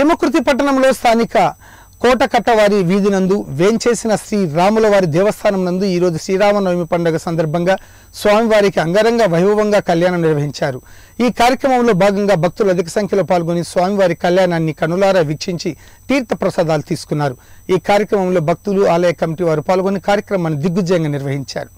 చీమకుర్తి పట్టణంలో స్థానిక కోటకట్టవారి వీధి నందు వేంచేసిన శ్రీ రాములవారి దేవస్థానం నందు ఈ రోజు శ్రీరామనవమి పండుగ సందర్భంగా స్వామివారికి అంగరంగ వైభవంగా కళ్యాణం నిర్వహించారు। ఈ కార్యక్రమంలో భాగంగా భక్తులు అధిక సంఖ్యలో పాల్గొని స్వామివారి కళ్యాణాన్ని కనులారా వీక్షించి తీర్థ ప్రసాదాలు తీసుకున్నారు। ఈ కార్యక్రమంలో భక్తులు ఆలయ కమిటీ వారు పాల్గొని కార్యక్రమాన్ని దిగ్విజయంగా నిర్వహించారు।